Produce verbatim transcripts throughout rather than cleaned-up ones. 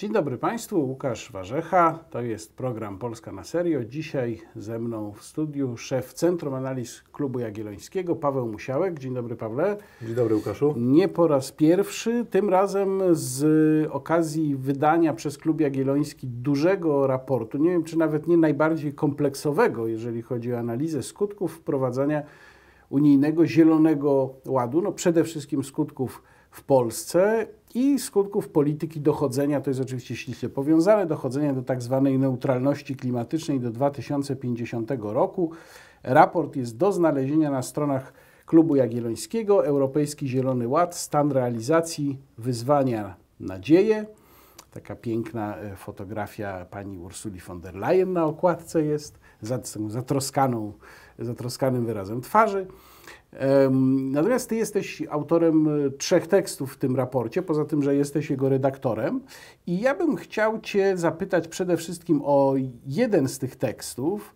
Dzień dobry Państwu, Łukasz Warzecha, to jest program Polska na serio. Dzisiaj ze mną w studiu szef Centrum Analiz Klubu Jagiellońskiego, Paweł Musiałek. Dzień dobry Pawle. Dzień dobry Łukaszu. Nie po raz pierwszy, tym razem z okazji wydania przez Klub Jagielloński dużego raportu, nie wiem czy nawet nie najbardziej kompleksowego, jeżeli chodzi o analizę skutków wprowadzania unijnego Zielonego Ładu, no przede wszystkim skutków w Polsce i skutków polityki dochodzenia, to jest oczywiście ściśle powiązane, dochodzenia do tak zwanej neutralności klimatycznej do dwa tysiące pięćdziesiątego roku. Raport jest do znalezienia na stronach Klubu Jagiellońskiego, Europejski Zielony Ład, stan realizacji, wyzwania, nadzieje. Taka piękna fotografia pani Ursuli von der Leyen na okładce jest, zatroskaną, zatroskanym wyrazem twarzy. Natomiast Ty jesteś autorem trzech tekstów w tym raporcie, poza tym, że jesteś jego redaktorem. I ja bym chciał Cię zapytać przede wszystkim o jeden z tych tekstów,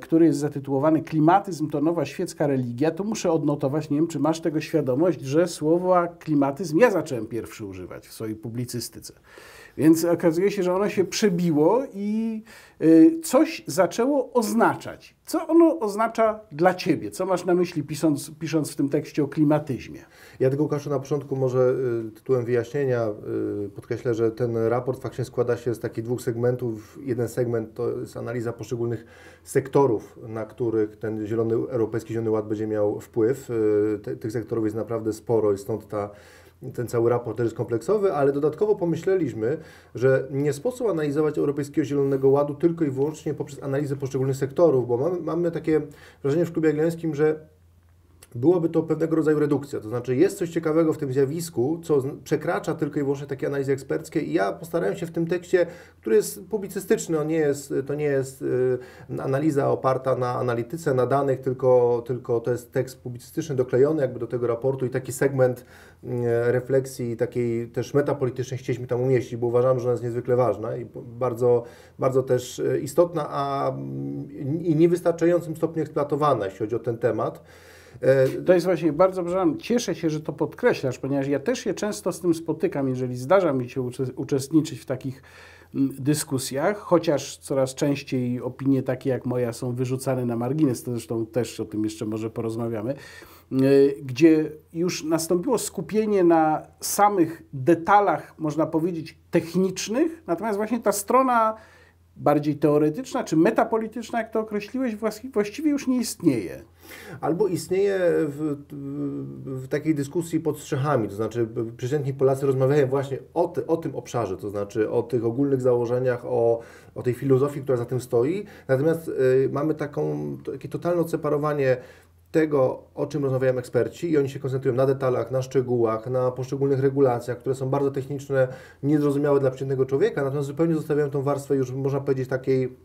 który jest zatytułowany Klimatyzm to nowa świecka religia. To muszę odnotować, nie wiem, czy masz tego świadomość, że słowa klimatyzm ja zacząłem pierwszy używać w swojej publicystyce. Więc okazuje się, że ono się przebiło i coś zaczęło oznaczać. Co ono oznacza dla Ciebie? Co masz na myśli, pisząc, pisząc w tym tekście o klimatyzmie? Ja tylko, Łukaszu, na początku może tytułem wyjaśnienia podkreślę, że ten raport faktycznie składa się z takich dwóch segmentów. Jeden segment to jest analiza poszczególnych sektorów, na których ten zielony, Europejski Zielony Ład będzie miał wpływ. Tych sektorów jest naprawdę sporo i stąd ta ten cały raport też jest kompleksowy, ale dodatkowo pomyśleliśmy, że nie sposób analizować Europejskiego Zielonego Ładu tylko i wyłącznie poprzez analizę poszczególnych sektorów, bo mamy, mamy takie wrażenie w Klubie Jagiellońskim, że byłaby to pewnego rodzaju redukcja. To znaczy jest coś ciekawego w tym zjawisku, co przekracza tylko i wyłącznie takie analizy eksperckie i ja postarałem się w tym tekście, który jest publicystyczny, on nie jest, to nie jest y, analiza oparta na analityce, na danych, tylko, tylko to jest tekst publicystyczny doklejony jakby do tego raportu i taki segment y, refleksji takiej też metapolitycznej chcieliśmy tam umieścić, bo uważam, że ona jest niezwykle ważna i bardzo, bardzo też istotna, a i niewystarczającym stopniu eksploatowana, jeśli chodzi o ten temat. To jest właśnie, bardzo przepraszam, cieszę się, że to podkreślasz, ponieważ ja też się często z tym spotykam, jeżeli zdarza mi się uczestniczyć w takich dyskusjach, chociaż coraz częściej opinie takie jak moja są wyrzucane na margines, to zresztą też o tym jeszcze może porozmawiamy, gdzie już nastąpiło skupienie na samych detalach, można powiedzieć, technicznych, natomiast właśnie ta strona bardziej teoretyczna czy metapolityczna, jak to określiłeś, właściwie już nie istnieje. Albo istnieje w, w takiej dyskusji pod strzechami, to znaczy przeciętni Polacy rozmawiają właśnie o, ty, o tym obszarze, to znaczy o tych ogólnych założeniach, o, o tej filozofii, która za tym stoi. Natomiast y, mamy taką, takie totalne odseparowanie tego, o czym rozmawiają eksperci i oni się koncentrują na detalach, na szczegółach, na poszczególnych regulacjach, które są bardzo techniczne, niezrozumiałe dla przeciętnego człowieka, natomiast zupełnie zostawiają tą warstwę już, można powiedzieć, takiej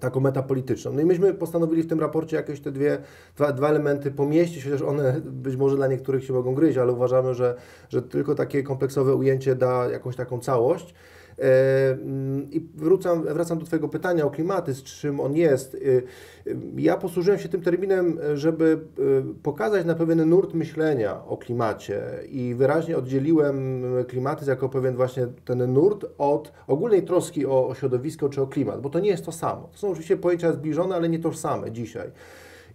taką metapolityczną. No i myśmy postanowili w tym raporcie jakieś te dwie, dwa, dwa elementy pomieścić, chociaż one być może dla niektórych się mogą gryźć, ale uważamy, że, że tylko takie kompleksowe ujęcie da jakąś taką całość. I wrócam, wracam do Twojego pytania o klimatyzm, czym on jest. Ja posłużyłem się tym terminem, żeby pokazać na pewien nurt myślenia o klimacie i wyraźnie oddzieliłem klimatyzm jako pewien właśnie ten nurt od ogólnej troski o, o środowisko czy o klimat, bo to nie jest to samo. To są oczywiście pojęcia zbliżone, ale nie tożsame dzisiaj.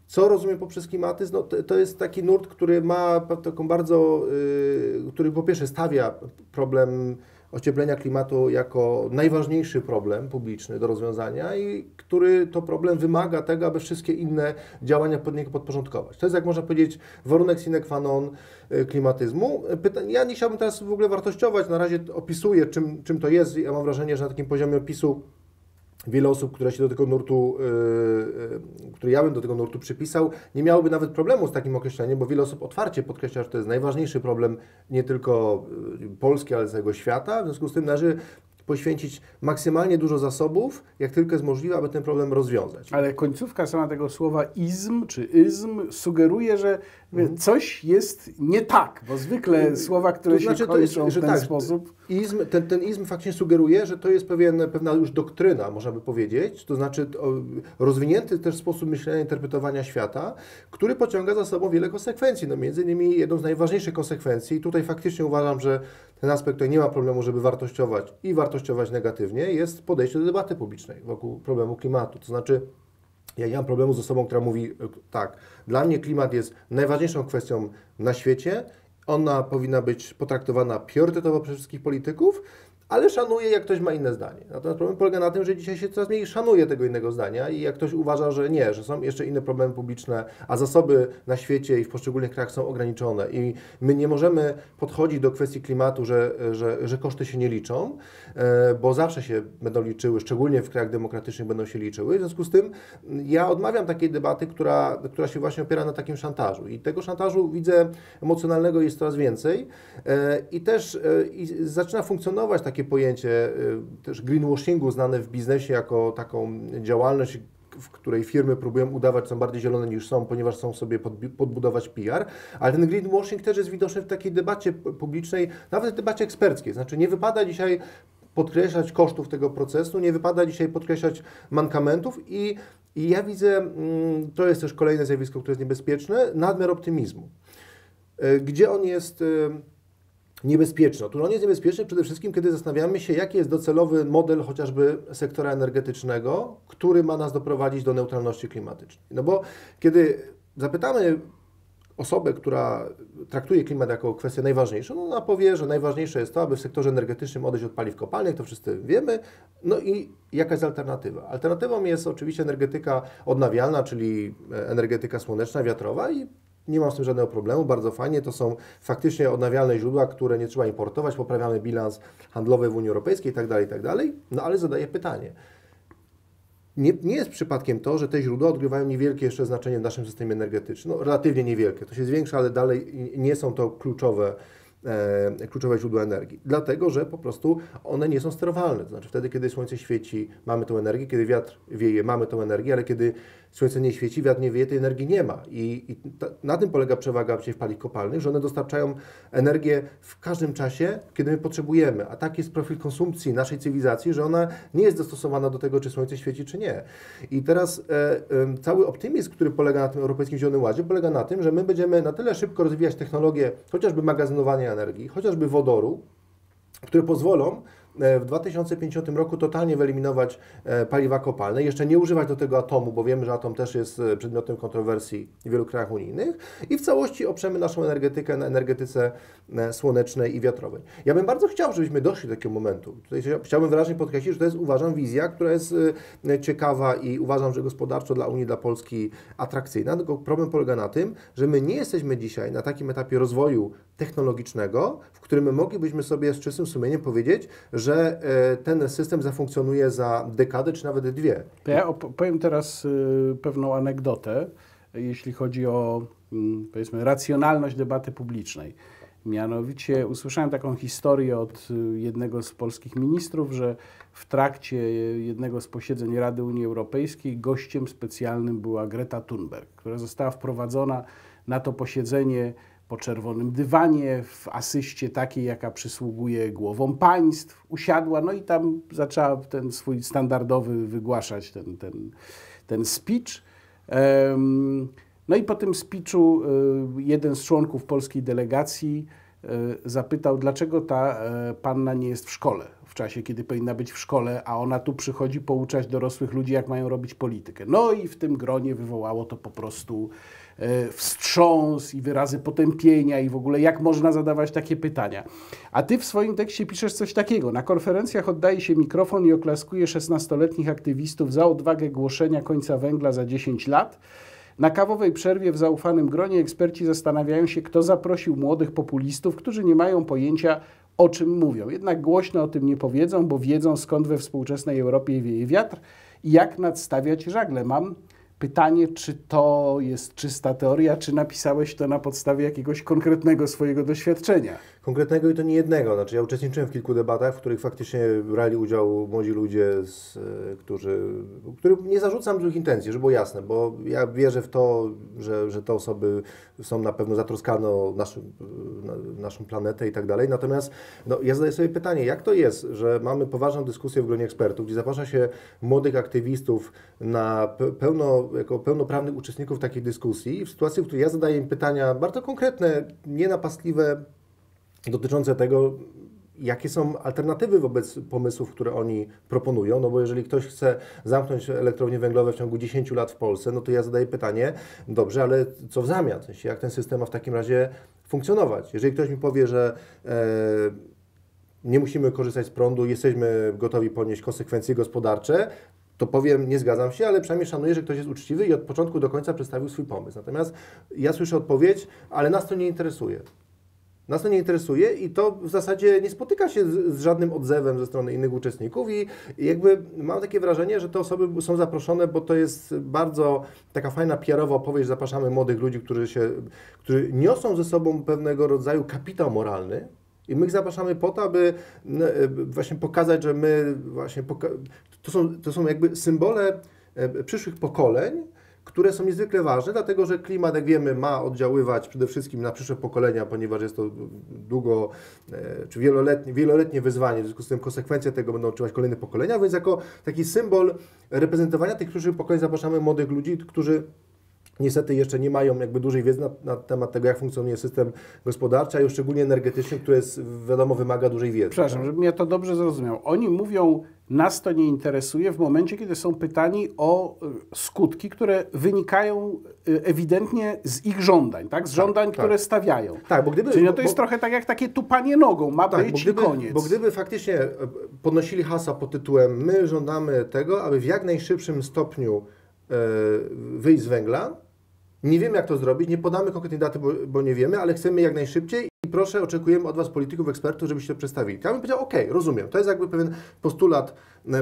Co rozumiem poprzez klimatyzm? No, to, to jest taki nurt, który ma taką bardzo, yy, który po pierwsze stawia problem ocieplenia klimatu jako najważniejszy problem publiczny do rozwiązania i który to problem wymaga tego, aby wszystkie inne działania pod niego podporządkować. To jest, jak można powiedzieć, warunek sine qua non klimatyzmu. Pytanie, ja nie chciałbym teraz w ogóle wartościować, na razie opisuję, czym, czym to jest. Ja mam wrażenie, że na takim poziomie opisu wiele osób, które się do tego nurtu, yy, które ja bym do tego nurtu przypisał, nie miałoby nawet problemu z takim określeniem, bo wiele osób otwarcie podkreśla, że to jest najważniejszy problem nie tylko Polski, ale całego świata. W związku z tym należy poświęcić maksymalnie dużo zasobów, jak tylko jest możliwe, aby ten problem rozwiązać. Ale końcówka sama tego słowa izm czy izm sugeruje, że mhm. coś jest nie tak, bo zwykle słowa, które to znaczy, się kończą to jest, w ten tak, sposób... Izm, ten, ten izm faktycznie sugeruje, że to jest pewien, pewna już doktryna, można by powiedzieć, to znaczy rozwinięty też sposób myślenia, interpretowania świata, który pociąga za sobą wiele konsekwencji, no między innymi jedną z najważniejszych konsekwencji, i tutaj faktycznie uważam, że ten aspekt, który nie ma problemu, żeby wartościować i wartościować negatywnie, jest podejście do debaty publicznej wokół problemu klimatu. To znaczy, ja nie mam problemu z osobą, która mówi tak, dla mnie klimat jest najważniejszą kwestią na świecie, ona powinna być potraktowana priorytetowo przez wszystkich polityków, ale szanuję, jak ktoś ma inne zdanie. Natomiast problem polega na tym, że dzisiaj się coraz mniej szanuje tego innego zdania i jak ktoś uważa, że nie, że są jeszcze inne problemy publiczne, a zasoby na świecie i w poszczególnych krajach są ograniczone i my nie możemy podchodzić do kwestii klimatu, że, że, że koszty się nie liczą, bo zawsze się będą liczyły, szczególnie w krajach demokratycznych będą się liczyły. W związku z tym ja odmawiam takiej debaty, która, która się właśnie opiera na takim szantażu i tego szantażu widzę emocjonalnego jest coraz więcej i też i zaczyna funkcjonować taki takie pojęcie też greenwashingu znane w biznesie jako taką działalność, w której firmy próbują udawać, są bardziej zielone niż są, ponieważ są sobie podbudować P R, ale ten greenwashing też jest widoczny w takiej debacie publicznej, nawet w debacie eksperckiej, znaczy nie wypada dzisiaj podkreślać kosztów tego procesu, nie wypada dzisiaj podkreślać mankamentów i, i ja widzę, to jest też kolejne zjawisko, które jest niebezpieczne, nadmiar optymizmu, gdzie on jest... niebezpieczny. Otóż on jest niebezpieczny przede wszystkim, kiedy zastanawiamy się, jaki jest docelowy model chociażby sektora energetycznego, który ma nas doprowadzić do neutralności klimatycznej. No bo kiedy zapytamy osobę, która traktuje klimat jako kwestię najważniejszą, no ona powie, że najważniejsze jest to, aby w sektorze energetycznym odejść od paliw kopalnych, to wszyscy wiemy, no i jaka jest alternatywa. Alternatywą jest oczywiście energetyka odnawialna, czyli energetyka słoneczna, wiatrowa i nie mam z tym żadnego problemu, bardzo fajnie, to są faktycznie odnawialne źródła, które nie trzeba importować, poprawiamy bilans handlowy w Unii Europejskiej itd., itd., no ale zadaję pytanie. Nie, nie jest przypadkiem to, że te źródła odgrywają niewielkie jeszcze znaczenie w naszym systemie energetycznym, no, relatywnie niewielkie, to się zwiększa, ale dalej nie są to kluczowe kluczowe źródła energii. Dlatego, że po prostu one nie są sterowalne. To znaczy wtedy, kiedy słońce świeci, mamy tą energię, kiedy wiatr wieje, mamy tą energię, ale kiedy słońce nie świeci, wiatr nie wieje, tej energii nie ma. I, i ta, na tym polega przewaga w paliw kopalnych, że one dostarczają energię w każdym czasie, kiedy my potrzebujemy. A tak jest profil konsumpcji naszej cywilizacji, że ona nie jest dostosowana do tego, czy słońce świeci, czy nie. I teraz e, e, cały optymizm, który polega na tym Europejskim Zielonym Ładzie, polega na tym, że my będziemy na tyle szybko rozwijać technologię, chociażby magazynowania energii, chociażby wodoru, które pozwolą w dwa tysiące pięćdziesiątym roku totalnie wyeliminować paliwa kopalne, jeszcze nie używać do tego atomu, bo wiemy, że atom też jest przedmiotem kontrowersji w wielu krajach unijnych i w całości oprzemy naszą energetykę na energetyce słonecznej i wiatrowej. Ja bym bardzo chciał, żebyśmy doszli do takiego momentu. Tutaj chciałbym wyraźnie podkreślić, że to jest, uważam, wizja, która jest ciekawa i uważam, że gospodarczo dla Unii, dla Polski atrakcyjna, tylko problem polega na tym, że my nie jesteśmy dzisiaj na takim etapie rozwoju technologicznego, w którym moglibyśmy sobie z czystym sumieniem powiedzieć, że ten system zafunkcjonuje za dekadę, czy nawet dwie. Ja opowiem teraz pewną anegdotę, jeśli chodzi o, powiedzmy, racjonalność debaty publicznej. Mianowicie usłyszałem taką historię od jednego z polskich ministrów, że w trakcie jednego z posiedzeń Rady Unii Europejskiej gościem specjalnym była Greta Thunberg, która została wprowadzona na to posiedzenie po czerwonym dywanie, w asyście takiej, jaka przysługuje głowom państw, usiadła, no i tam zaczęła ten swój standardowy wygłaszać ten, ten, ten speech. No i po tym speechu jeden z członków polskiej delegacji zapytał, dlaczego ta panna nie jest w szkole, w czasie, kiedy powinna być w szkole, a ona tu przychodzi pouczać dorosłych ludzi, jak mają robić politykę. No i w tym gronie wywołało to po prostu wstrząs i wyrazy potępienia i w ogóle jak można zadawać takie pytania. A ty w swoim tekście piszesz coś takiego. Na konferencjach oddaje się mikrofon i oklaskuje szesnastoletnich aktywistów za odwagę głoszenia końca węgla za dziesięć lat. Na kawowej przerwie w zaufanym gronie eksperci zastanawiają się, kto zaprosił młodych populistów, którzy nie mają pojęcia, o czym mówią. Jednak głośno o tym nie powiedzą, bo wiedzą, skąd we współczesnej Europie wieje wiatr i jak nadstawiać żagle. Mam pytanie, czy to jest czysta teoria, czy napisałeś to na podstawie jakiegoś konkretnego swojego doświadczenia? konkretnego i to nie jednego. Znaczy, ja uczestniczyłem w kilku debatach, w których faktycznie brali udział młodzi ludzie, z, którzy, którym nie zarzucam złych intencji, żeby było jasne, bo ja wierzę w to, że, że te osoby są na pewno zatroskane o naszy, na, naszą planetę i tak dalej. Natomiast no, ja zadaję sobie pytanie, jak to jest, że mamy poważną dyskusję w gronie ekspertów, gdzie zaprasza się młodych aktywistów na pełno, jako pełnoprawnych uczestników takiej dyskusji, w sytuacji, w której ja zadaję im pytania bardzo konkretne, nienapastliwe, dotyczące tego, jakie są alternatywy wobec pomysłów, które oni proponują, no bo jeżeli ktoś chce zamknąć elektrownie węglowe w ciągu dziesięciu lat w Polsce, no to ja zadaję pytanie, dobrze, ale co w zamian? W sensie, jak ten system ma w takim razie funkcjonować? Jeżeli ktoś mi powie, że e, nie musimy korzystać z prądu, jesteśmy gotowi ponieść konsekwencje gospodarcze, to powiem, nie zgadzam się, ale przynajmniej szanuję, że ktoś jest uczciwy i od początku do końca przedstawił swój pomysł. Natomiast ja słyszę odpowiedź, ale nas to nie interesuje. Nas to nie interesuje i to w zasadzie nie spotyka się z, z żadnym odzewem ze strony innych uczestników i, i jakby mam takie wrażenie, że te osoby są zaproszone, bo to jest bardzo taka fajna P R owa opowieść, zapraszamy młodych ludzi, którzy, się, którzy niosą ze sobą pewnego rodzaju kapitał moralny i my ich zapraszamy po to, aby właśnie pokazać, że my właśnie, poka- to są, to są jakby symbole przyszłych pokoleń, które są niezwykle ważne, dlatego że klimat, jak wiemy, ma oddziaływać przede wszystkim na przyszłe pokolenia, ponieważ jest to długo, czy wieloletnie, wieloletnie wyzwanie, w związku z tym konsekwencje tego będą odczuwać kolejne pokolenia, więc jako taki symbol reprezentowania tych przyszłych pokoleń zapraszamy młodych ludzi, którzy niestety jeszcze nie mają jakby dużej wiedzy na, na temat tego, jak funkcjonuje system gospodarczy, a już szczególnie energetyczny, który jest, wiadomo, wymaga dużej wiedzy. Przepraszam, tak? Żebym ja to dobrze zrozumiał. Oni mówią, nas to nie interesuje w momencie, kiedy są pytani o skutki, które wynikają ewidentnie z ich żądań, tak? Z żądań, tak, które tak. stawiają. Tak, bo gdyby, Czyli no to bo, jest trochę tak jak takie tupanie nogą, ma tak, być bo gdyby, koniec. Bo gdyby faktycznie podnosili hasła pod tytułem my żądamy tego, aby w jak najszybszym stopniu e, wyjść z węgla, nie wiemy, jak to zrobić, nie podamy konkretnej daty, bo, bo nie wiemy, ale chcemy jak najszybciej i proszę, oczekujemy od Was, polityków, ekspertów, żebyście to przedstawili. Ja bym powiedział, okej, okay, rozumiem, to jest jakby pewien postulat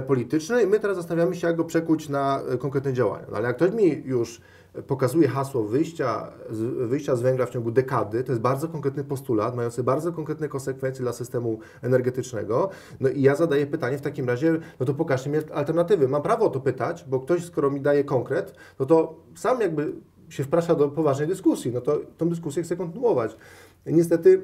polityczny i my teraz zastanawiamy się, jak go przekuć na konkretne działania. No, ale jak ktoś mi już pokazuje hasło wyjścia z, wyjścia z węgla w ciągu dekady, to jest bardzo konkretny postulat, mający bardzo konkretne konsekwencje dla systemu energetycznego. No i ja zadaję pytanie w takim razie, no to pokażcie mi alternatywy. Mam prawo o to pytać, bo ktoś, skoro mi daje konkret, no to sam jakby się wprasza do poważnej dyskusji, no to tą dyskusję chcę kontynuować. Niestety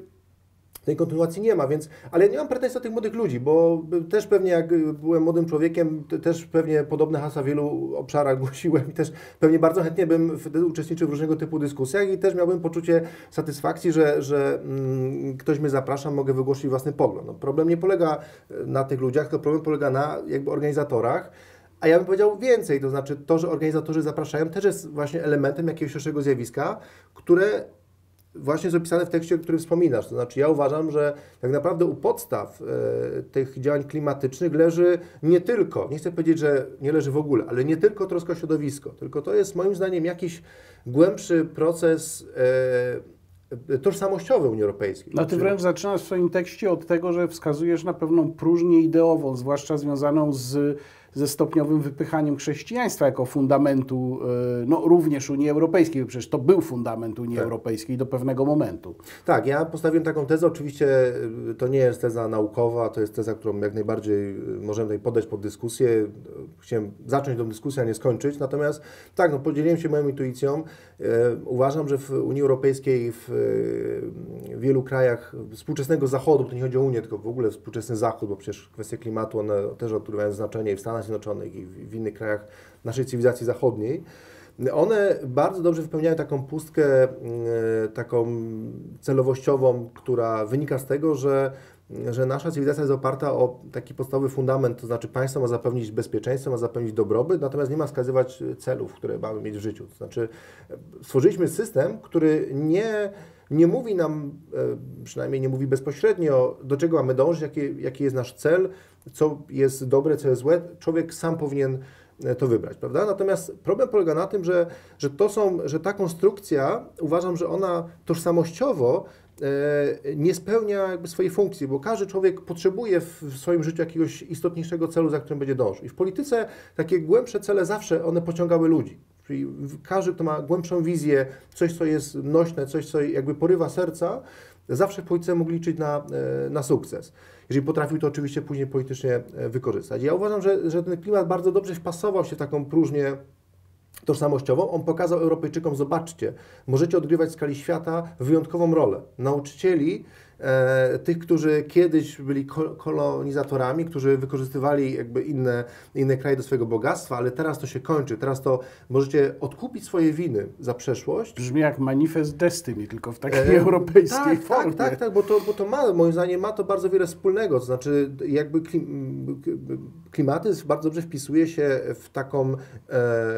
tej kontynuacji nie ma, więc, ale nie mam pretensji do tych młodych ludzi, bo też pewnie jak byłem młodym człowiekiem, też pewnie podobne hasła w wielu obszarach głosiłem i też pewnie bardzo chętnie bym wtedy uczestniczył w różnego typu dyskusjach i też miałbym poczucie satysfakcji, że, że mm, ktoś mnie zaprasza, mogę wygłosić własny pogląd. No, problem nie polega na tych ludziach, tylko problem polega na jakby organizatorach. A ja bym powiedział więcej, to znaczy to, że organizatorzy zapraszają, też jest właśnie elementem jakiegoś szerszego zjawiska, które właśnie jest opisane w tekście, o którym wspominasz. To znaczy ja uważam, że tak naprawdę u podstaw e, tych działań klimatycznych leży nie tylko, nie chcę powiedzieć, że nie leży w ogóle, ale nie tylko troska o środowisko, tylko to jest moim zdaniem jakiś głębszy proces e, tożsamościowy Unii Europejskiej. No Ty wręcz zaczynasz w swoim tekście od tego, że wskazujesz na pewną próżnię ideową, zwłaszcza związaną z, ze stopniowym wypychaniem chrześcijaństwa jako fundamentu no, również Unii Europejskiej. Przecież to był fundament Unii tak. Europejskiej do pewnego momentu. Tak, ja postawiłem taką tezę. Oczywiście to nie jest teza naukowa, to jest teza, którą jak najbardziej możemy tutaj podać pod dyskusję. Chciałem zacząć tą dyskusję, a nie skończyć. Natomiast tak, no, podzieliłem się moją intuicją. Uważam, że w Unii Europejskiej w w wielu krajach współczesnego Zachodu, to nie chodzi o Unię, tylko w ogóle współczesny Zachód, bo przecież kwestie klimatu, one też odgrywają znaczenie i w Stanach Zjednoczonych, i w innych krajach naszej cywilizacji zachodniej. One bardzo dobrze wypełniają taką pustkę, taką celowościową, która wynika z tego, że że nasza cywilizacja jest oparta o taki podstawowy fundament, to znaczy państwo ma zapewnić bezpieczeństwo, ma zapewnić dobrobyt, natomiast nie ma wskazywać celów, które mamy mieć w życiu. To znaczy stworzyliśmy system, który nie, nie mówi nam, przynajmniej nie mówi bezpośrednio, do czego mamy dążyć, jaki, jaki jest nasz cel, co jest dobre, co jest złe. Człowiek sam powinien to wybrać, prawda? Natomiast problem polega na tym, że, że, to są, że ta konstrukcja, uważam, że ona tożsamościowo nie spełnia jakby swojej funkcji, bo każdy człowiek potrzebuje w swoim życiu jakiegoś istotniejszego celu, za którym będzie dążył. I w polityce takie głębsze cele zawsze one pociągały ludzi. Czyli każdy, kto ma głębszą wizję, coś, co jest nośne, coś, co jakby porywa serca, zawsze w polityce mógł liczyć na, na sukces. Jeżeli potrafił to oczywiście później politycznie wykorzystać. Ja uważam, że, że ten klimat bardzo dobrze wpasował się w taką próżnię tożsamościową. On pokazał Europejczykom, zobaczcie, możecie odgrywać w skali świata wyjątkową rolę. Nauczycieli, e, tych, którzy kiedyś byli kolonizatorami, którzy wykorzystywali jakby inne, inne kraje do swojego bogactwa, ale teraz to się kończy. Teraz to możecie odkupić swoje winy za przeszłość. Brzmi jak manifest Destiny, tylko w takiej e, europejskiej tak, formie. Tak, tak, tak, bo to, bo to ma, moim zdaniem ma to bardzo wiele wspólnego. To znaczy jakby klim, klimatyzm bardzo dobrze wpisuje się w, taką, e,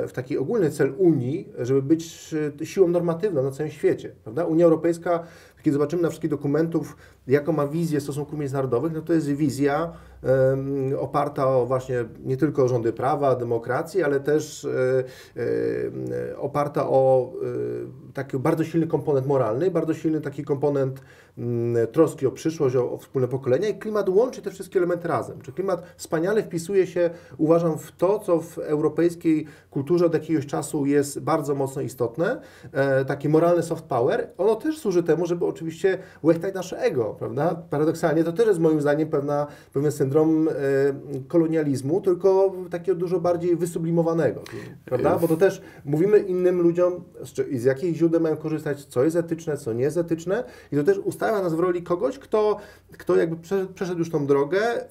w taki ogólny cel Unii, żeby być siłą normatywną na całym świecie, prawda? Unia Europejska, kiedy zobaczymy na wszystkich dokumentów, jaką ma wizję stosunków międzynarodowych, no to jest wizja y, oparta o właśnie nie tylko rządy prawa, demokracji, ale też y, y, oparta o y, taki bardzo silny komponent moralny, bardzo silny taki komponent y, troski o przyszłość, o, o wspólne pokolenia, i klimat łączy te wszystkie elementy razem. Czyli klimat wspaniale wpisuje się, uważam, w to, co w europejskiej kulturze od jakiegoś czasu jest bardzo mocno istotne, y, taki moralny soft power. Ono też służy temu, żeby oczywiście łechtać nasze ego, prawda? Paradoksalnie to też jest moim zdaniem pewna, pewien syndrom y, kolonializmu, tylko takiego dużo bardziej wysublimowanego, prawda? Bo to też mówimy innym ludziom, z, z jakich źródeł mają korzystać, co jest etyczne, co nie jest etyczne, i to też ustawia nas w roli kogoś, kto, kto jakby przeszedł już tą drogę y,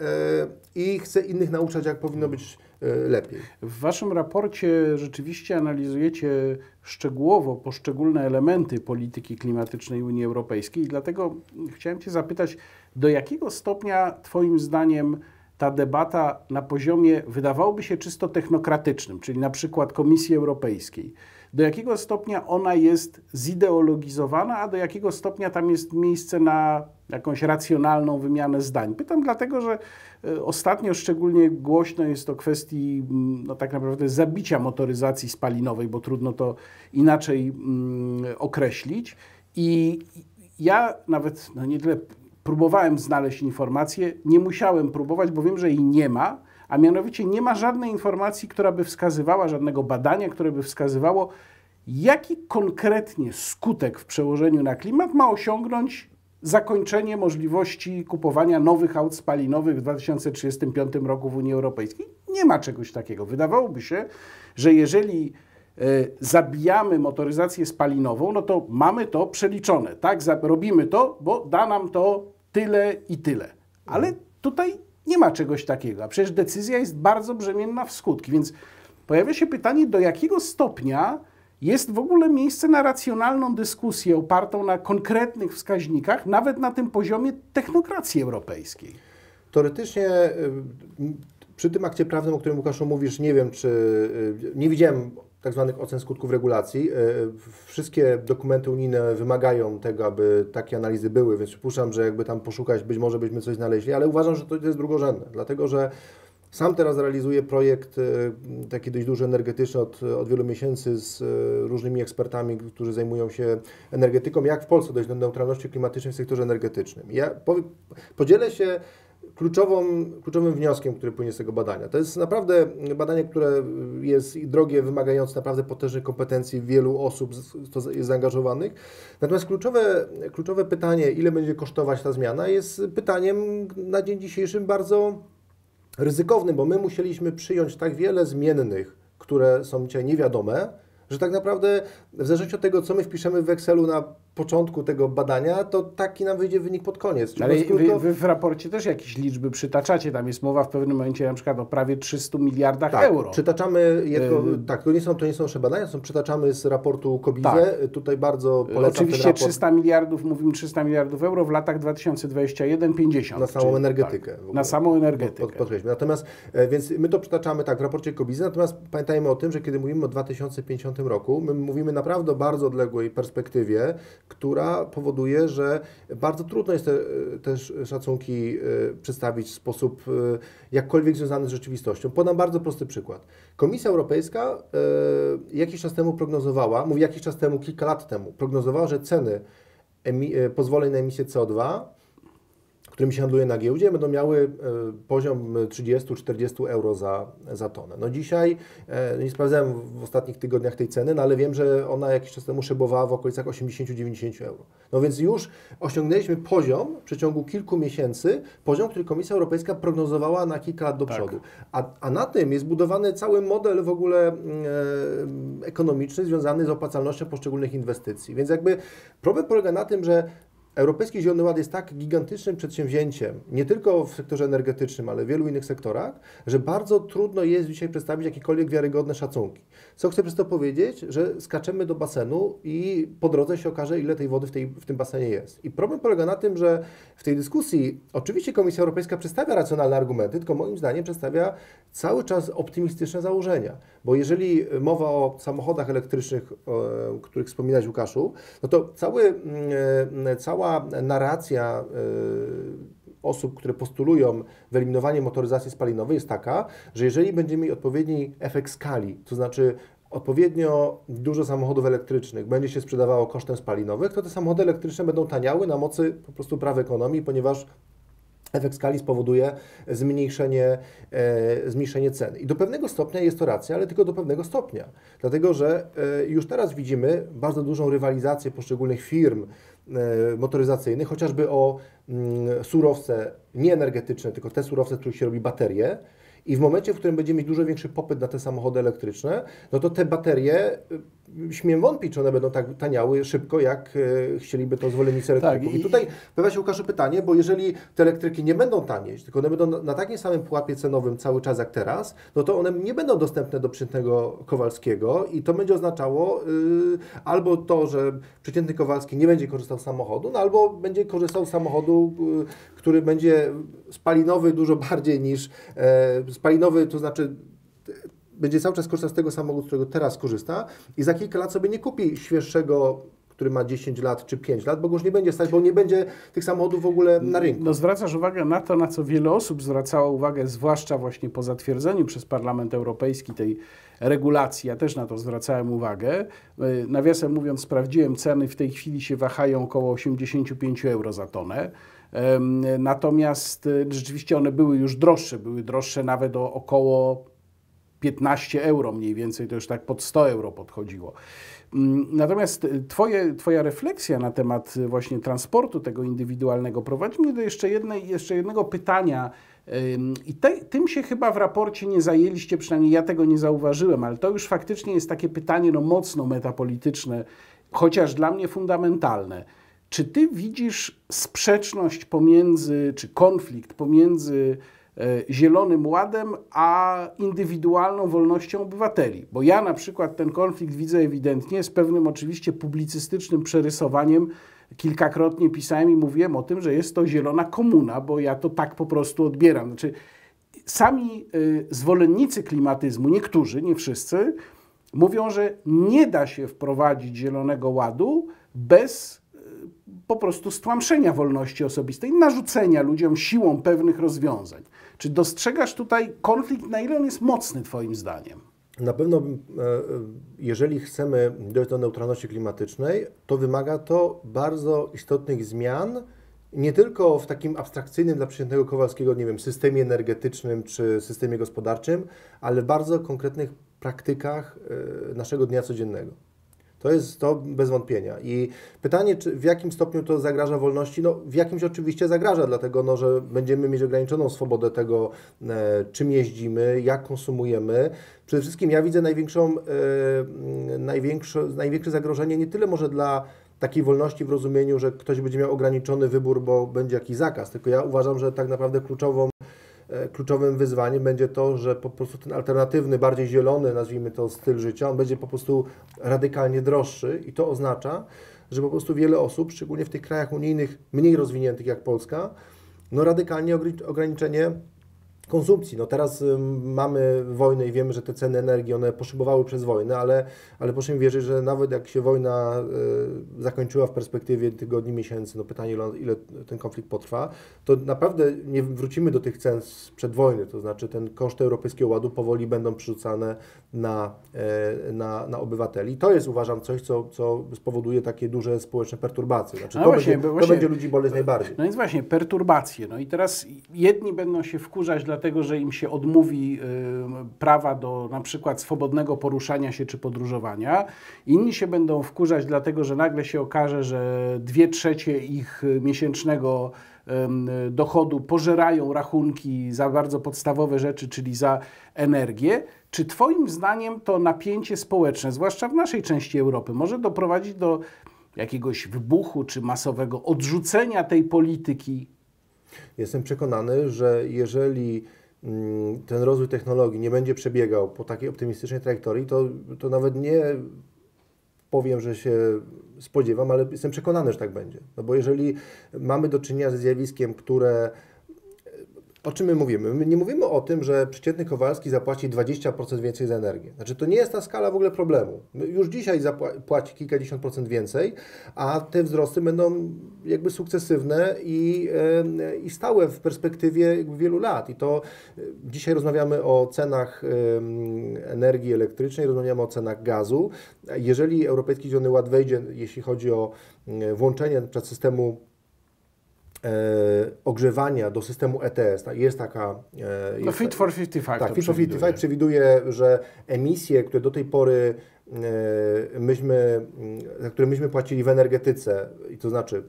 i chce innych nauczać, jak powinno być lepiej. W waszym raporcie rzeczywiście analizujecie szczegółowo poszczególne elementy polityki klimatycznej Unii Europejskiej, i dlatego chciałem cię zapytać, do jakiego stopnia twoim zdaniem ta debata na poziomie wydawałoby się czysto technokratycznym, czyli na przykład Komisji Europejskiej, do jakiego stopnia ona jest zideologizowana, a do jakiego stopnia tam jest miejsce na jakąś racjonalną wymianę zdań? Pytam dlatego, że ostatnio szczególnie głośno jest o kwestii, no tak naprawdę, zabicia motoryzacji spalinowej, bo trudno to inaczej mm, określić. I ja nawet, no nie tyle próbowałem znaleźć informację, nie musiałem próbować, bo wiem, że jej nie ma, a mianowicie nie ma żadnej informacji, która by wskazywała, żadnego badania, które by wskazywało, jaki konkretnie skutek w przełożeniu na klimat ma osiągnąć zakończenie możliwości kupowania nowych aut spalinowych w dwa tysiące trzydziestym piątym roku w Unii Europejskiej. Nie ma czegoś takiego. Wydawałoby się, że jeżeli y, zabijamy motoryzację spalinową, no to mamy to przeliczone. Tak, robimy to, bo da nam to tyle i tyle. Ale tutaj nie ma czegoś takiego. A przecież decyzja jest bardzo brzemienna w skutki. Więc pojawia się pytanie, do jakiego stopnia jest w ogóle miejsce na racjonalną dyskusję opartą na konkretnych wskaźnikach, nawet na tym poziomie technokracji europejskiej. Teoretycznie przy tym akcie prawnym, o którym, Łukaszu, mówisz, nie wiem, czy nie widziałem tak zwanych ocen skutków regulacji. Wszystkie dokumenty unijne wymagają tego, aby takie analizy były, więc przypuszczam, że jakby tam poszukać, być może byśmy coś znaleźli, ale uważam, że to jest drugorzędne, dlatego że sam teraz realizuję projekt taki dość duży, energetyczny od, od wielu miesięcy z różnymi ekspertami, którzy zajmują się energetyką, jak w Polsce dojść do neutralności klimatycznej w sektorze energetycznym. Ja powiem, podzielę się kluczową, kluczowym wnioskiem, który płynie z tego badania. To jest naprawdę badanie, które jest drogie, wymagające naprawdę potężnych kompetencji wielu osób zaangażowanych. Natomiast kluczowe, kluczowe pytanie, ile będzie kosztować ta zmiana, jest pytaniem na dzień dzisiejszym bardzo ryzykownym, bo my musieliśmy przyjąć tak wiele zmiennych, które są dzisiaj niewiadome, że tak naprawdę w zależności od tego, co my wpiszemy w Excelu na początku tego badania, to taki nam wyjdzie wynik pod koniec. Czyli ale po skrót, to... wy, wy w raporcie też jakieś liczby przytaczacie, tam jest mowa w pewnym momencie na przykład o prawie trzystu miliardach tak, euro. Przytaczamy jako, y... tak, to nie są to nie są nasze badania, są przytaczamy z raportu COBIZE, tak. Tutaj bardzo polecam oczywiście ten raport. trzysta miliardów, mówimy trzysta miliardów euro w latach dwa tysiące dwudziestym pierwszym do dwa tysiące pięćdziesiątego. Na samą czyli, energetykę. Tak, na samą energetykę. Pod, pod, natomiast, więc my to przytaczamy tak w raporcie COBIZE, natomiast pamiętajmy o tym, że kiedy mówimy o dwa tysiące pięćdziesiątym roku, my mówimy naprawdę o bardzo odległej perspektywie, która powoduje, że bardzo trudno jest te, też szacunki przedstawić w sposób jakkolwiek związany z rzeczywistością. Podam bardzo prosty przykład. Komisja Europejska jakiś czas temu prognozowała, mówię jakiś czas temu, kilka lat temu, prognozowała, że ceny pozwoleń na emisję C O dwa, którymi się handluje na giełdzie, będą miały poziom trzydzieści do czterdziestu euro za, za tonę. No dzisiaj, nie sprawdzałem w ostatnich tygodniach tej ceny, no ale wiem, że ona jakiś czas temu szybowała w okolicach osiemdziesiąt do dziewięćdziesięciu euro. No więc już osiągnęliśmy poziom w przeciągu kilku miesięcy, poziom, który Komisja Europejska prognozowała na kilka lat do tak. przodu. A, a na tym jest budowany cały model w ogóle e, ekonomiczny związany z opłacalnością poszczególnych inwestycji. Więc jakby problem polega na tym, że Europejski Zielony Ład jest tak gigantycznym przedsięwzięciem, nie tylko w sektorze energetycznym, ale w wielu innych sektorach, że bardzo trudno jest dzisiaj przedstawić jakiekolwiek wiarygodne szacunki. Co chcę przez to powiedzieć, że skaczemy do basenu i po drodze się okaże, ile tej wody w, tej, w tym basenie jest. I problem polega na tym, że w tej dyskusji oczywiście Komisja Europejska przedstawia racjonalne argumenty, tylko moim zdaniem przedstawia cały czas optymistyczne założenia. Bo jeżeli mowa o samochodach elektrycznych, o których wspominałeś, Łukaszu, no to cały, cała narracja y, osób, które postulują wyeliminowanie motoryzacji spalinowej jest taka, że jeżeli będziemy mieli odpowiedni efekt skali, to znaczy odpowiednio dużo samochodów elektrycznych będzie się sprzedawało kosztem spalinowych, to te samochody elektryczne będą taniały na mocy po prostu praw ekonomii, ponieważ efekt skali spowoduje zmniejszenie, e, zmniejszenie ceny. I do pewnego stopnia jest to racja, ale tylko do pewnego stopnia. Dlatego, że e, już teraz widzimy bardzo dużą rywalizację poszczególnych firm e, motoryzacyjnych, chociażby o mm, surowce nie energetyczne, tylko te surowce, z których się robi baterie. I w momencie, w którym będziemy mieć dużo większy popyt na te samochody elektryczne, no to te baterie, śmiem wątpić, czy one będą tak taniały szybko, jak chcieliby to zwolennicy elektryków. Tak, i... I tutaj pojawia się, Łukaszu, pytanie, bo jeżeli te elektryki nie będą tanieć, tylko one będą na takim samym pułapie cenowym cały czas jak teraz, no to one nie będą dostępne do przeciętnego Kowalskiego i to będzie oznaczało yy, albo to, że przeciętny Kowalski nie będzie korzystał z samochodu, no albo będzie korzystał z samochodu, yy, który będzie spalinowy dużo bardziej niż... Yy, spalinowy, to znaczy będzie cały czas korzystał z tego samochodu, z którego teraz korzysta i za kilka lat sobie nie kupi świeższego, który ma dziesięć lat czy pięć lat, bo go już nie będzie stać, bo nie będzie tych samochodów w ogóle na rynku. No zwracasz uwagę na to, na co wiele osób zwracało uwagę, zwłaszcza właśnie po zatwierdzeniu przez Parlament Europejski tej regulacji. Ja też na to zwracałem uwagę. Nawiasem mówiąc, sprawdziłem ceny, w tej chwili się wahają około osiemdziesiąt pięć euro za tonę. Natomiast rzeczywiście one były już droższe, były droższe nawet o około piętnaście euro mniej więcej, to już tak pod sto euro podchodziło. Natomiast twoje, Twoja refleksja na temat właśnie transportu tego indywidualnego prowadzi mnie do jeszcze, jednej, jeszcze jednego pytania i te, tym się chyba w raporcie nie zajęliście, przynajmniej ja tego nie zauważyłem, ale to już faktycznie jest takie pytanie no, mocno metapolityczne, chociaż dla mnie fundamentalne. Czy Ty widzisz sprzeczność pomiędzy, czy konflikt pomiędzy Zielonym Ładem a indywidualną wolnością obywateli? Bo ja na przykład ten konflikt widzę ewidentnie z pewnym oczywiście publicystycznym przerysowaniem. Kilkakrotnie pisałem i mówiłem o tym, że jest to zielona komuna, bo ja to tak po prostu odbieram. Znaczy, sami y, zwolennicy klimatyzmu, niektórzy, nie wszyscy, mówią, że nie da się wprowadzić Zielonego Ładu bez po prostu stłamszenia wolności osobistej, narzucenia ludziom siłą pewnych rozwiązań. Czy dostrzegasz tutaj konflikt, na ile on jest mocny Twoim zdaniem? Na pewno, jeżeli chcemy dojść do neutralności klimatycznej, to wymaga to bardzo istotnych zmian, nie tylko w takim abstrakcyjnym dla przeciętnego Kowalskiego, nie wiem, systemie energetycznym czy systemie gospodarczym, ale w bardzo konkretnych praktykach naszego dnia codziennego. To jest to bez wątpienia. I pytanie, czy w jakim stopniu to zagraża wolności? No, w jakimś oczywiście zagraża, dlatego no, że będziemy mieć ograniczoną swobodę tego, e, czym jeździmy, jak konsumujemy. Przede wszystkim ja widzę największą, e, największe, największe zagrożenie nie tyle może dla takiej wolności w rozumieniu, że ktoś będzie miał ograniczony wybór, bo będzie jakiś zakaz. Tylko ja uważam, że tak naprawdę kluczową Kluczowym wyzwaniem będzie to, że po prostu ten alternatywny, bardziej zielony, nazwijmy to, styl życia, on będzie po prostu radykalnie droższy i to oznacza, że po prostu wiele osób, szczególnie w tych krajach unijnych mniej rozwiniętych jak Polska, no radykalnie ograniczenie konsumpcji. No teraz mamy wojnę i wiemy, że te ceny energii, one poszybowały przez wojnę, ale, ale proszę mi wierzyć, że nawet jak się wojna zakończyła w perspektywie tygodni, miesięcy, no pytanie ile, ile ten konflikt potrwa, to naprawdę nie wrócimy do tych cen sprzed wojny, to znaczy ten koszty Europejskiego Ładu powoli będą przerzucane na, na, na obywateli. To jest, uważam, coś, co, co spowoduje takie duże społeczne perturbacje. Znaczy, no to, właśnie, będzie, właśnie, to będzie ludzi boleć najbardziej. No więc właśnie, perturbacje. No i teraz jedni będą się wkurzać dlatego, że im się odmówi yy, prawa do na przykład swobodnego poruszania się czy podróżowania. Inni się będą wkurzać dlatego, że nagle się okaże, że dwie trzecie ich miesięcznego yy, dochodu pożerają rachunki za bardzo podstawowe rzeczy, czyli za energię. Czy Twoim zdaniem to napięcie społeczne, zwłaszcza w naszej części Europy, może doprowadzić do jakiegoś wybuchu czy masowego odrzucenia tej polityki? Jestem przekonany, że jeżeli ten rozwój technologii nie będzie przebiegał po takiej optymistycznej trajektorii, to, to nawet nie powiem, że się spodziewam, ale jestem przekonany, że tak będzie. No bo jeżeli mamy do czynienia ze zjawiskiem, które... O czym my mówimy? My nie mówimy o tym, że przeciętny Kowalski zapłaci dwadzieścia procent więcej za energię. Znaczy, to nie jest ta skala w ogóle problemu. Już dzisiaj zapłaci kilkadziesiąt procent więcej, a te wzrosty będą jakby sukcesywne i, i stałe w perspektywie jakby wielu lat. I to dzisiaj rozmawiamy o cenach energii elektrycznej, rozmawiamy o cenach gazu. Jeżeli Europejski Zielony Ład wejdzie, jeśli chodzi o włączenie np. systemu E, ogrzewania do systemu E T S. Ta, jest taka... E, jest, no Fit for pięćdziesiąt pięć. Tak, Fit for pięćdziesiąt pięć przewiduje, że emisje, które do tej pory e, myśmy, za które myśmy płacili w energetyce, i to znaczy,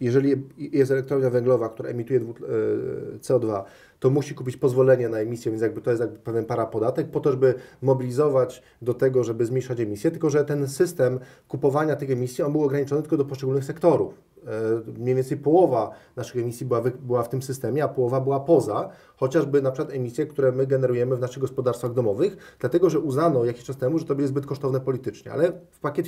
jeżeli jest elektrownia węglowa, która emituje C O dwa, to musi kupić pozwolenie na emisję, więc jakby to jest jakby pewien parapodatek, po to, żeby mobilizować do tego, żeby zmniejszać emisję, tylko że ten system kupowania tych emisji, on był ograniczony tylko do poszczególnych sektorów. Mniej więcej połowa naszych emisji była, była w tym systemie, a połowa była poza, chociażby na przykład emisje, które my generujemy w naszych gospodarstwach domowych, dlatego że uznano jakiś czas temu, że to będzie zbyt kosztowne politycznie, ale w pakiet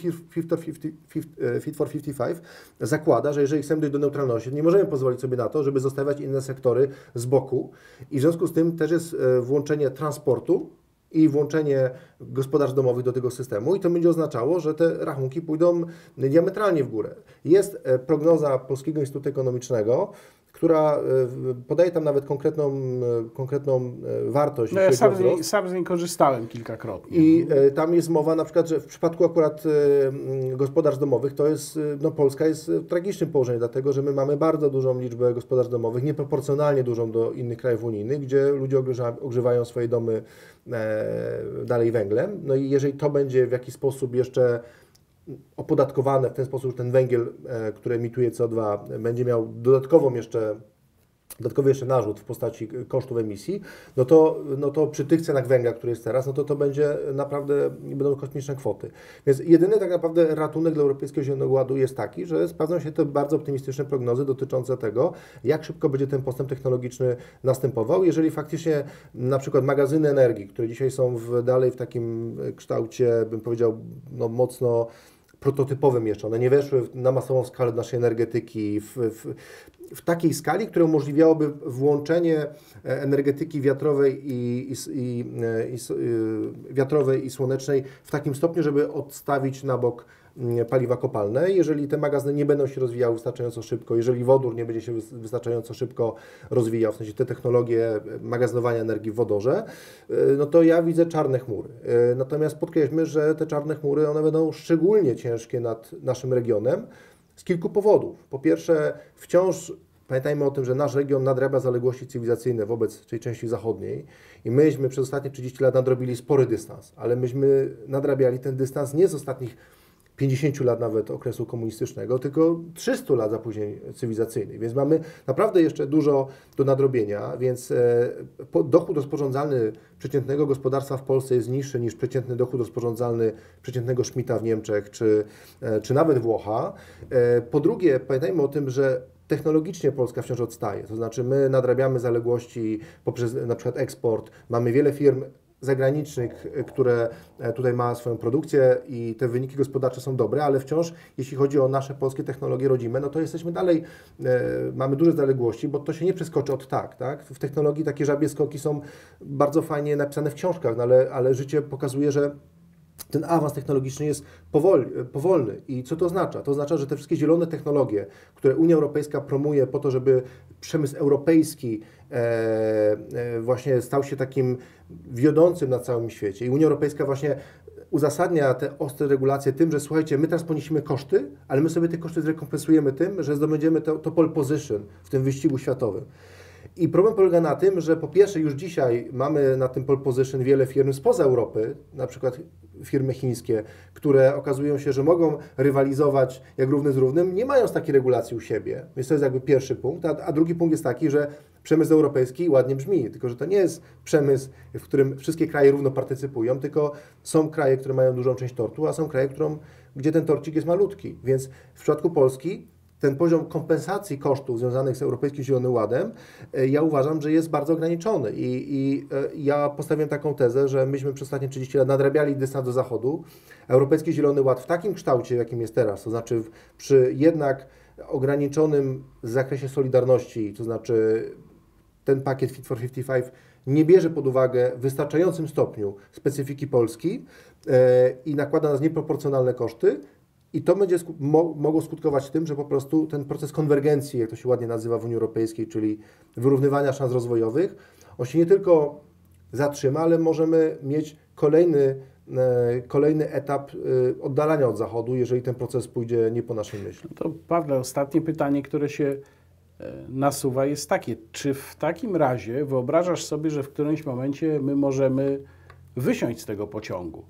Fit for pięćdziesiąt pięć zakłada, że jeżeli chcemy dojść do neutralności, nie możemy pozwolić sobie na to, żeby zostawiać inne sektory z boku i w związku z tym też jest włączenie transportu i włączenie gospodarstw domowych do tego systemu i to będzie oznaczało, że te rachunki pójdą diametralnie w górę. Jest prognoza Polskiego Instytutu Ekonomicznego, która podaje tam nawet konkretną, konkretną wartość. No ja sam z, niej, sam z niej korzystałem kilkakrotnie. I tam jest mowa na przykład, że w przypadku akurat gospodarstw domowych to jest, no Polska jest w tragicznym położeniu, dlatego że my mamy bardzo dużą liczbę gospodarstw domowych, nieproporcjonalnie dużą do innych krajów unijnych, gdzie ludzie ogrzewają swoje domy dalej węglem. No i jeżeli to będzie w jakiś sposób jeszcze opodatkowane w ten sposób, że ten węgiel, który emituje C O dwa, będzie miał dodatkową jeszcze, dodatkowy jeszcze narzut w postaci kosztów emisji, no to, no to przy tych cenach węgla, który jest teraz, no to to będzie naprawdę, będą kosmiczne kwoty. Więc jedyny tak naprawdę ratunek dla Europejskiego Zielonego Ładu jest taki, że sprawdzą się te bardzo optymistyczne prognozy dotyczące tego, jak szybko będzie ten postęp technologiczny następował. Jeżeli faktycznie na przykład magazyny energii, które dzisiaj są w, dalej w takim kształcie, bym powiedział, no mocno prototypowym jeszcze, one nie weszły na masową skalę naszej energetyki w, w, w takiej skali, która umożliwiałoby włączenie energetyki wiatrowej i, i, i, i, i, wiatrowej i słonecznej w takim stopniu, żeby odstawić na bok paliwa kopalne. Jeżeli te magazyny nie będą się rozwijały wystarczająco szybko, jeżeli wodór nie będzie się wystarczająco szybko rozwijał, w sensie te technologie magazynowania energii w wodorze, no to ja widzę czarne chmury. Natomiast podkreślmy, że te czarne chmury, one będą szczególnie ciężkie nad naszym regionem z kilku powodów. Po pierwsze, wciąż pamiętajmy o tym, że nasz region nadrabia zaległości cywilizacyjne wobec tej części zachodniej i myśmy przez ostatnie trzydzieści lat nadrobili spory dystans, ale myśmy nadrabiali ten dystans nie z ostatnich pięćdziesięciu lat nawet okresu komunistycznego, tylko trzystu lat zapóźnień cywilizacyjnych, więc mamy naprawdę jeszcze dużo do nadrobienia, więc dochód rozporządzalny przeciętnego gospodarstwa w Polsce jest niższy niż przeciętny dochód rozporządzalny przeciętnego Szmita w Niemczech czy, czy nawet Włocha. Po drugie, pamiętajmy o tym, że technologicznie Polska wciąż odstaje, to znaczy my nadrabiamy zaległości poprzez na przykład eksport, mamy wiele firm zagranicznych, które tutaj ma swoją produkcję i te wyniki gospodarcze są dobre, ale wciąż jeśli chodzi o nasze polskie technologie rodzime, no to jesteśmy dalej, e, mamy duże zaległości, bo to się nie przeskoczy od tak, tak? W technologii takie żabie skoki są bardzo fajnie napisane w książkach, no ale, ale życie pokazuje, że ten awans technologiczny jest powol, powolny. I co to oznacza? To oznacza, że te wszystkie zielone technologie, które Unia Europejska promuje po to, żeby przemysł europejski e, e, właśnie stał się takim wiodącym na całym świecie. I Unia Europejska właśnie uzasadnia te ostre regulacje tym, że słuchajcie, my teraz poniesiemy koszty, ale my sobie te koszty zrekompensujemy tym, że zdobędziemy to, to pole position w tym wyścigu światowym. I problem polega na tym, że po pierwsze już dzisiaj mamy na tym pole position wiele firm spoza Europy, na przykład firmy chińskie, które okazują się, że mogą rywalizować jak równy z równym, nie mając takiej regulacji u siebie. Więc to jest jakby pierwszy punkt. A, a drugi punkt jest taki, że przemysł europejski ładnie brzmi, tylko że to nie jest przemysł, w którym wszystkie kraje równo partycypują, tylko są kraje, które mają dużą część tortu, a są kraje, którą, gdzie ten torcik jest malutki. Więc w przypadku Polski ten poziom kompensacji kosztów związanych z Europejskim Zielonym Ładem, ja uważam, że jest bardzo ograniczony. I, i ja postawiam taką tezę, że myśmy przez ostatnie trzydzieści lat nadrabiali dystans do Zachodu. Europejski Zielony Ład w takim kształcie, jakim jest teraz, to znaczy przy jednak ograniczonym zakresie solidarności, to znaczy ten pakiet Fit for pięćdziesiąt pięć nie bierze pod uwagę w wystarczającym stopniu specyfiki Polski yy, i nakłada na nieproporcjonalne koszty. I to będzie sku mo mogło skutkować tym, że po prostu ten proces konwergencji, jak to się ładnie nazywa w Unii Europejskiej, czyli wyrównywania szans rozwojowych, on się nie tylko zatrzyma, ale możemy mieć kolejny, e, kolejny etap e, oddalania od Zachodu, jeżeli ten proces pójdzie nie po naszej myśli. To Pawle, ostatnie pytanie, które się e, nasuwa, jest takie. Czy w takim razie wyobrażasz sobie, że w którymś momencie my możemy wysiąść z tego pociągu?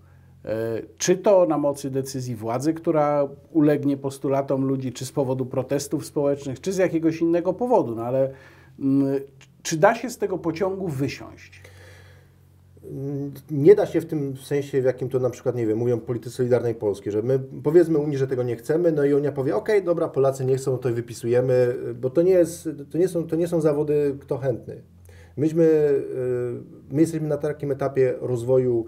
Czy to na mocy decyzji władzy, która ulegnie postulatom ludzi, czy z powodu protestów społecznych, czy z jakiegoś innego powodu, no ale czy da się z tego pociągu wysiąść? Nie da się w tym sensie, w jakim to na przykład, nie wiem, mówią politycy Solidarnej Polski, że my powiedzmy Unii, że tego nie chcemy, no i Unia powie, okej, okay, dobra, Polacy nie chcą, to wypisujemy, bo to nie, jest, to nie, są, to nie są zawody, kto chętny. Myśmy, my jesteśmy na takim etapie rozwoju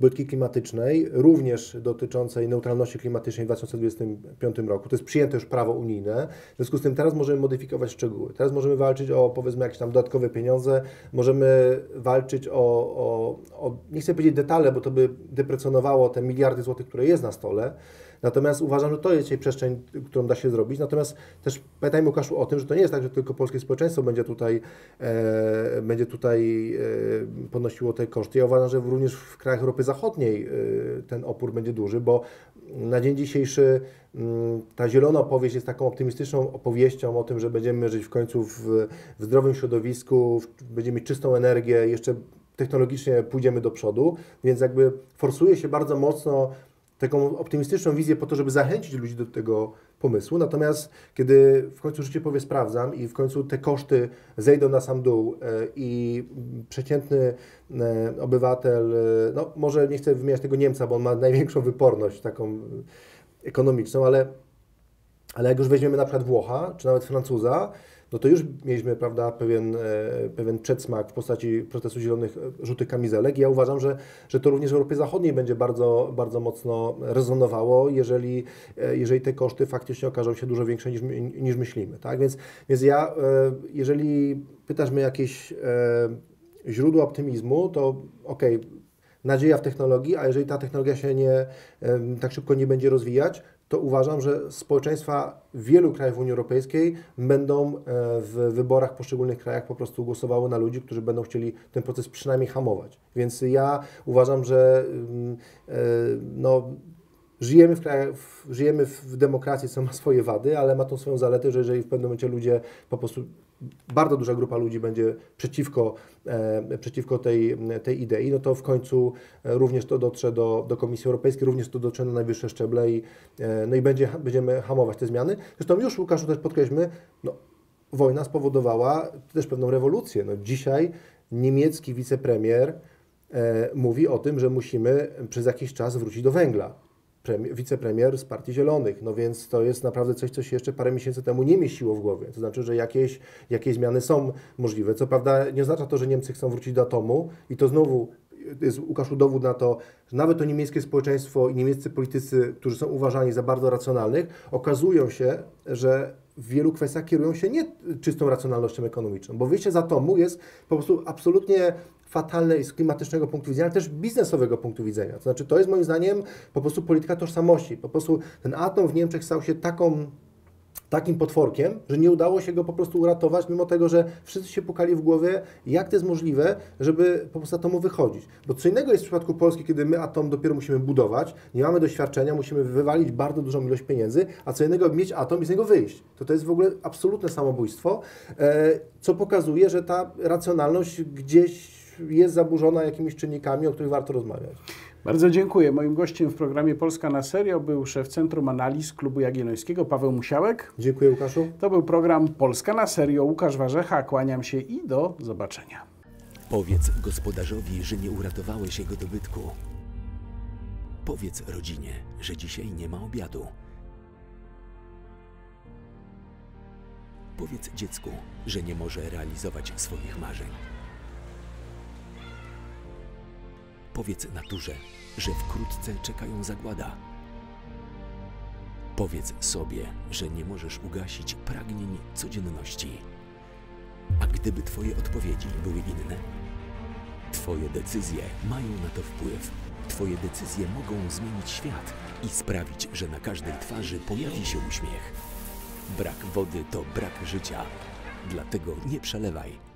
polityki klimatycznej, również dotyczącej neutralności klimatycznej w dwa tysiące dwudziestym piątym roku. To jest przyjęte już prawo unijne. W związku z tym teraz możemy modyfikować szczegóły. Teraz możemy walczyć o, powiedzmy, jakieś tam dodatkowe pieniądze. Możemy walczyć o, o, o nie chcę powiedzieć detale, bo to by deprecjonowało te miliardy złotych, które jest na stole. Natomiast uważam, że to jest dzisiaj przestrzeń, którą da się zrobić. Natomiast też pamiętajmy, Łukaszu, o tym, że to nie jest tak, że tylko polskie społeczeństwo będzie tutaj, e, będzie tutaj e, ponosiło te koszty. Ja uważam, że również w krajach Europy Zachodniej e, ten opór będzie duży, bo na dzień dzisiejszy ta zielona opowieść jest taką optymistyczną opowieścią o tym, że będziemy żyć w końcu w, w zdrowym środowisku, w, będziemy mieć czystą energię, jeszcze technologicznie pójdziemy do przodu, więc jakby forsuje się bardzo mocno taką optymistyczną wizję po to, żeby zachęcić ludzi do tego pomysłu. Natomiast kiedy w końcu życie powie sprawdzam i w końcu te koszty zejdą na sam dół i przeciętny obywatel, no może nie chcę wymieniać tego Niemca, bo on ma największą wyporność taką ekonomiczną, ale, ale jak już weźmiemy na przykład Włocha czy nawet Francuza, no to już mieliśmy, prawda, pewien, pewien przedsmak w postaci procesu zielonych żółtych kamizelek. Ja uważam, że, że to również w Europie Zachodniej będzie bardzo, bardzo mocno rezonowało, jeżeli, jeżeli te koszty faktycznie okażą się dużo większe niż, niż myślimy. Tak? Więc, więc ja, jeżeli pytasz mnie jakieś źródła optymizmu, to okej, nadzieja w technologii, a jeżeli ta technologia się nie, tak szybko nie będzie rozwijać, to uważam, że społeczeństwa wielu krajów Unii Europejskiej będą w wyborach w poszczególnych krajach po prostu głosowały na ludzi, którzy będą chcieli ten proces przynajmniej hamować. Więc ja uważam, że no, żyjemy, w krajach, żyjemy w demokracji, co ma swoje wady, ale ma tą swoją zaletę, że jeżeli w pewnym momencie ludzie po prostu bardzo duża grupa ludzi będzie przeciwko, e, przeciwko tej, tej idei, no to w końcu również to dotrze do, do Komisji Europejskiej, również to dotrze na najwyższe szczeble i, e, no i będzie, będziemy hamować te zmiany. Zresztą już, Łukaszu, też podkreślmy, no, wojna spowodowała też pewną rewolucję. No, dzisiaj niemiecki wicepremier e, mówi o tym, że musimy przez jakiś czas wrócić do węgla. premier, wicepremier z Partii Zielonych. No więc to jest naprawdę coś, co się jeszcze parę miesięcy temu nie mieściło w głowie. To znaczy, że jakieś, jakieś zmiany są możliwe. Co prawda nie oznacza to, że Niemcy chcą wrócić do atomu i to znowu jest, Łukaszu, dowód na to, że nawet to niemieckie społeczeństwo i niemieccy politycy, którzy są uważani za bardzo racjonalnych, okazują się, że w wielu kwestiach kierują się nie czystą racjonalnością ekonomiczną, bo wyjście z atomu jest po prostu absolutnie fatalne i z klimatycznego punktu widzenia, ale też biznesowego punktu widzenia. To znaczy, to jest moim zdaniem po prostu polityka tożsamości. Po prostu ten atom w Niemczech stał się taką, takim potworkiem, że nie udało się go po prostu uratować, mimo tego, że wszyscy się pukali w głowie, jak to jest możliwe, żeby po prostu atomu wychodzić. Bo co innego jest w przypadku Polski, kiedy my atom dopiero musimy budować, nie mamy doświadczenia, musimy wywalić bardzo dużą ilość pieniędzy, a co innego mieć atom i z niego wyjść. To to jest w ogóle absolutne samobójstwo, co pokazuje, że ta racjonalność gdzieś jest zaburzona jakimiś czynnikami, o których warto rozmawiać. Bardzo dziękuję. Moim gościem w programie Polska na serio był szef Centrum Analiz Klubu Jagiellońskiego Paweł Musiałek. Dziękuję, Łukaszu. To był program Polska na serio. Łukasz Warzecha, kłaniam się i do zobaczenia. Powiedz gospodarzowi, że nie uratowałeś jego dobytku. Powiedz rodzinie, że dzisiaj nie ma obiadu. Powiedz dziecku, że nie może realizować swoich marzeń. Powiedz naturze, że wkrótce czekają zagłada. Powiedz sobie, że nie możesz ugasić pragnień codzienności. A gdyby Twoje odpowiedzi były inne? Twoje decyzje mają na to wpływ. Twoje decyzje mogą zmienić świat i sprawić, że na każdej twarzy pojawi się uśmiech. Brak wody to brak życia. Dlatego nie przelewaj.